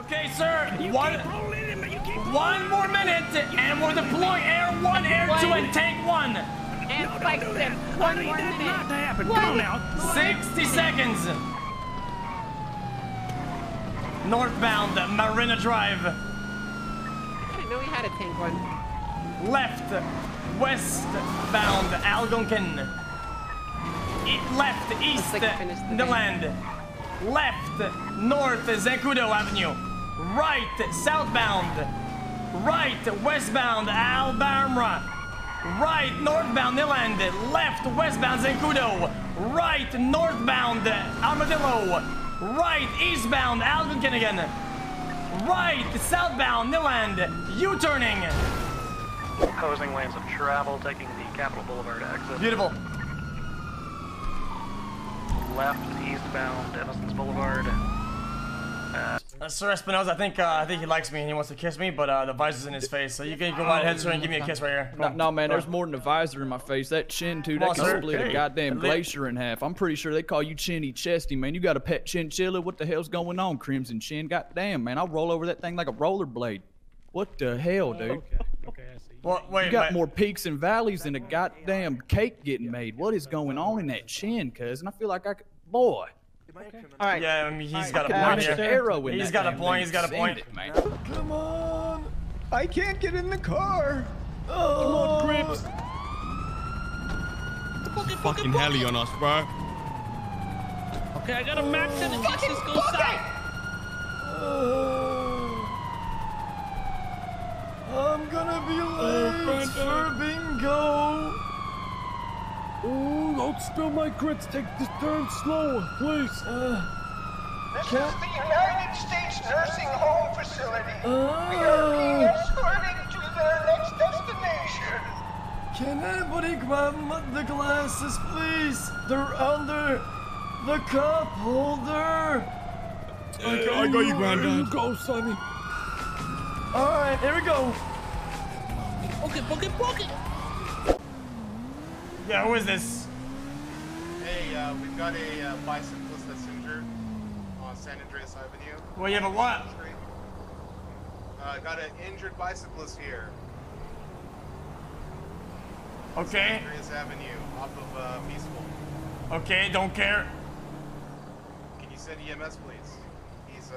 Okay, sir. One more minute, and we'll deploy Air 1, Air 2, and Tank 1. And spike them. One more minute. Not to happen. Come on now. 60 seconds. Northbound Marina Drive. I didn't know we had a Tank 1. Left, westbound Algonquin. Left, east, Newland. Left, north, Zancudo Avenue. Right, southbound. Right, westbound, Albarmra. Right, northbound, Newland. Left, westbound, Zancudo. Right, northbound, Armadillo. Right, eastbound, Algonquin again. Right, southbound, Newland. U-turning. Opposing lanes of travel, taking the Capitol Boulevard exit. Beautiful. Left, eastbound, Evanston's Boulevard. Sir Espinosa, I think he likes me and he wants to kiss me, but the visor's in his face, so you can go right ahead, sir, and give me a kiss right here. No, man, there's more than a visor in my face. That chin, dude, that can split a goddamn glacier in half. I'm pretty sure they call you Chinny Chesty, man. You got a pet chinchilla? What the hell's going on, Crimson Chin? Goddamn, man, I'll roll over that thing like a rollerblade. What the hell, dude? Okay, I see. Well, wait, you got more peaks and valleys than a goddamn cake getting made. What is going on in that chin, cousin? I feel like I could... Boy. Okay. All right. Yeah, I mean, he's got a point here. He's got a point. He's got a point. Come on. I can't get in the car. Oh. Come on, Grips. Fucking heli on us, bro. Okay, I got a map to the Francisco side. I'm gonna be late for bingo. Oh, don't spill my grits. Take this turn slower, please. This is the United States Nursing Home Facility. We are being escorted to their next destination. Can anybody grab the glasses, please? They're under the cup holder. I got you, Grandad. Go, Sonny. All right, here we go. Okay, pocket. Yeah, who is this? Hey, we've got a bicyclist that's injured on San Andreas Avenue. Well, you have a what? Got an injured bicyclist here. Okay. San Andreas Avenue, off of Peaceful. Okay, don't care. Can you send EMS, please? He's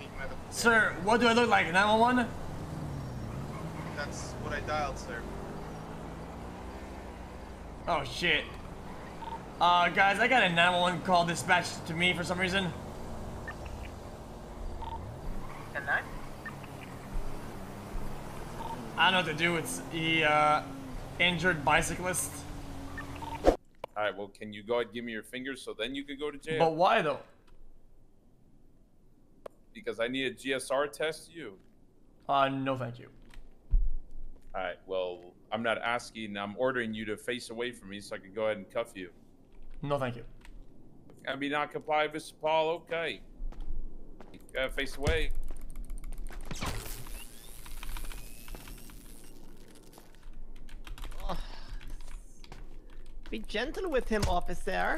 needing medical care. Sir, what do I look like? 911? That's what I dialed, sir. Oh shit. Guys, I got a 911 call dispatched to me for some reason. And that? I don't know what to do. It's the injured bicyclist. Alright, well, can you go ahead and give me your fingers so then you can go to jail? But why though? Because I need a GSR test you. No thank you. Alright, well, I'm not asking, I'm ordering you to face away from me so I can go ahead and cuff you. No, thank you. I mean, not comply with Paul, okay. Face away. Oh. Be gentle with him, officer.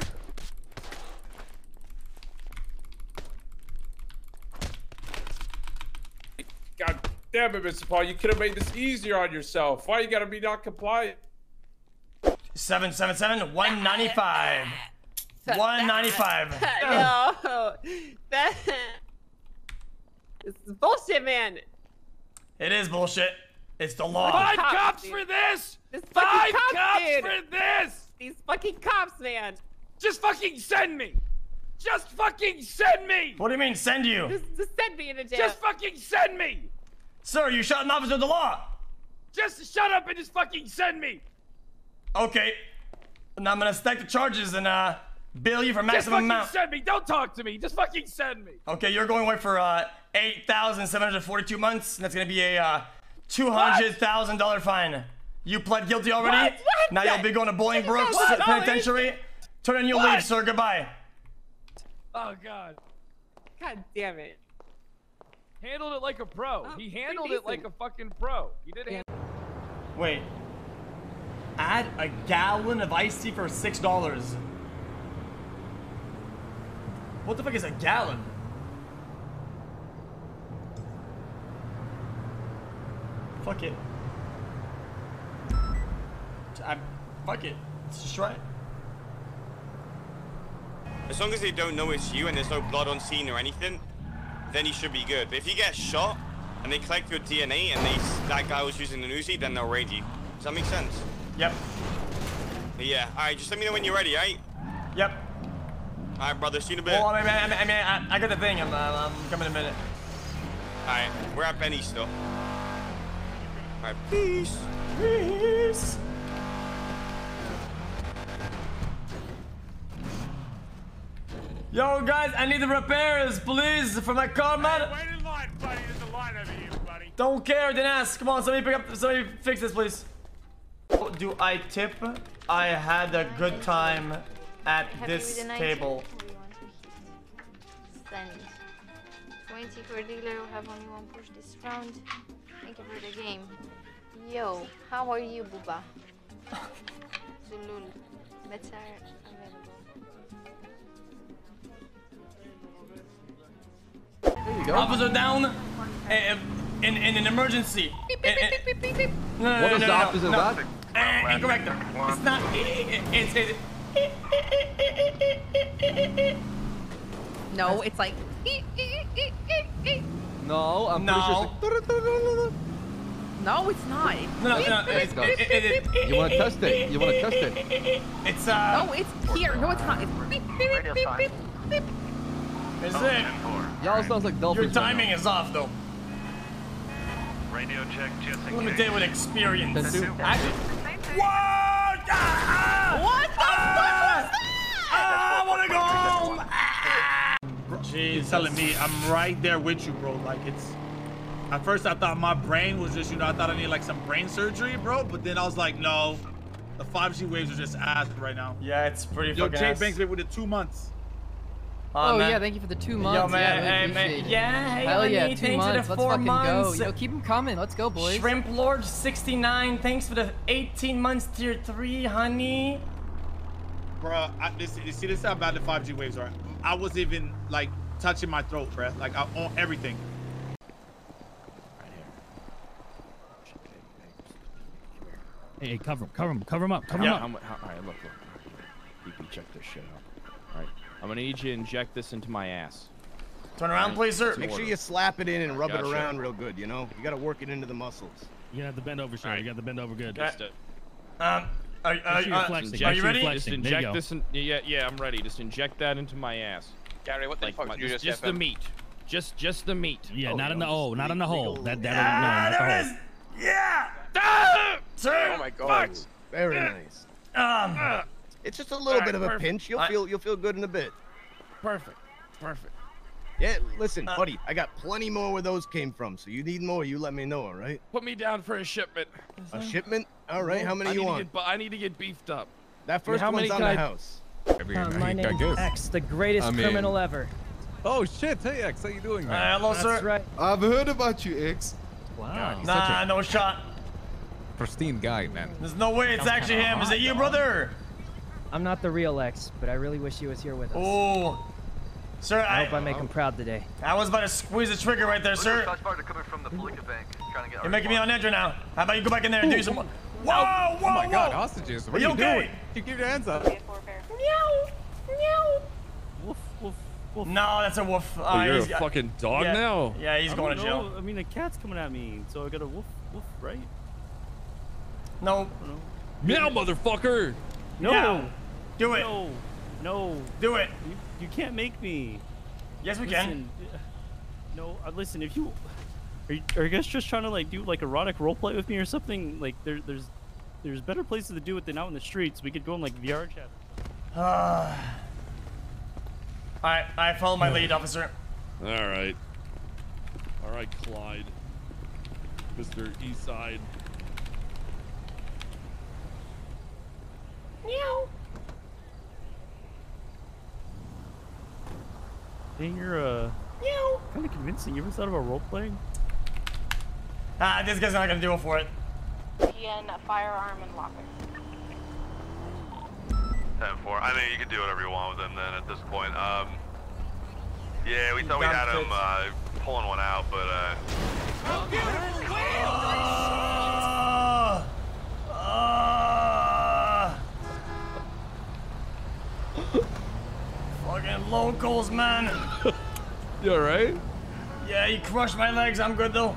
God. Damn it, Mr. Paul, you could have made this easier on yourself. Why you gotta be not compliant? 777 195. 195. No. That. This is bullshit, man. It is bullshit. It's the law. 5 cops for this! 5 cops for this! These fucking cops, man. Just fucking send me! Just fucking send me! What do you mean, send you? Just send me into jail. Just fucking send me! Sir, you shot an officer of the law! Just shut up and just fucking send me! Okay. And I'm gonna stack the charges and, bill you for maximum amount. Just fucking send me! Don't talk to me! Just fucking send me! Okay, you're going away for, 8,742 months, and that's gonna be a, $200,000 fine. You pled guilty already? What? Now you'll be going to Bolingbrook Penitentiary. Turn in your leave, sir. Goodbye. Oh, God. God damn it. Handled it like a pro. Oh, he handled it like a fucking pro. He did it. Wait. Add a gallon of iced tea for $6. What the fuck is a gallon? Fuck it. Fuck it. Let's just try it. As long as they don't know it's you and there's no blood on scene or anything, then he should be good. But if you get shot and they collect your DNA and that guy was using an Uzi, then they'll raid you. Does that make sense? Yep. Yeah. All right. Just let me know when you're ready, right? Yep. All right, brother. See you in a bit. Oh, I got the thing. I'm coming in a minute. All right. We're at Benny's still. All right. Peace. Peace. Yo, guys, I need the repairs, please, for my car, man. Wait in line, buddy. There's a line over here, buddy. Don't care, then ask. Come on, somebody fix this, please. What do I tip? I had a good time at this table. 20 per dealer, will have only one push this round. Thank you for the game. Yo, how are you, Booba? Zulul, bets are available. There you go. Officer down. In an emergency. Beep, beep, beep, beep, beep. No, what is the opposite of that? Incorrect. It's not. It's no, it's like. No, I'm not. No. No, it's not. No, it is. You want to test it? You want to test it? It's no, it's here. No, it's not. It's beep, beep, beep, beep, beep, beep. Is it? Y'all sounds like Delphine. Your timing is off, though. Radio check, limited with experience. What? What the fuck was that? I wanna go home. Jeez, you're telling me I'm right there with you, bro. Like it's. At first I thought my brain was just, you know, I thought I needed like some brain surgery, bro. But then I was like, no, the 5G waves are just ass right now. Yeah, it's pretty fucking ass. Yo, Jake Banks been with it 2 months. Oh man. Yeah, thank you for the 2 months. Yo, man, yeah, really hey, man. Yeah, hey, hell yeah, 2 months. Let's fucking months. Go. Yo, keep them coming. Let's go, boys. Shrimplord69, thanks for the 18 months tier 3, honey. Bruh, you see, this is how bad the 5G waves are. I was even, like, touching my throat, bruh. Like, I own everything. Hey, hey, cover him up. All right, look. You can check this shit out. I'm gonna need you to inject this into my ass. Turn around, please, sir. Make sure you slap it in and rub it around real good, you know? You gotta work it into the muscles. You have to bend over, sir. Right. You got to bend over good. Are you ready? Just inject this in, yeah, I'm ready. Just inject that into my ass. Gary, what the fuck? Just the meat. Just the meat. Yeah, not in the hole. Not in the hole. There it is! Yeah! Oh my god. Very nice. It's just a little bit of a pinch. You'll feel good in a bit. Perfect. Yeah, listen, buddy, I got plenty more where those came from, so you need more, you let me know, all right? Put me down for a shipment. A shipment? All right, how many you want? I need to get beefed up. That first one's on the house. My name is X, the greatest criminal ever. Oh, shit. Hey, X, how you doing, man? Hello, sir. Right. I've heard about you, X. Wow. Nah, no shot. Pristine guy, man. There's no way it's actually him. Is it you, brother? I'm not the real X, but I really wish he was here with us. Oh, sir, I hope I make him proud today. I was about to squeeze the trigger right there, sir. You're making me on edge right now. How about you go back in there and do some... Whoa! Oh my god, hostages. What are you doing? You keep your hands up. Meow. Woof, woof, woof. No, that's a woof. You're a fucking dog now? Yeah, he's going to jail. I mean, a cat's coming at me, so I got a woof, woof, right? No. Meow, motherfucker! No. Yeah. Do it. No. Do it. You can't make me. Yes, we can. No, listen, if you... Are you guys just trying to, like, do, like, erotic roleplay with me or something? Like, there's better places to do it than out in the streets. We could go in, like, VR chat. I follow my lead, officer. All right, Clyde. Mr. Eastside. Meow. Dang, you're kind of convincing. You ever thought about role playing? This guy's not gonna do it for it. And a firearm and locker. 10-4. I mean, you can do whatever you want with him then at this point. Yeah, we thought we had him pulling one out, but. Fucking locals, man. You alright? Yeah, you crushed my legs. I'm good, though.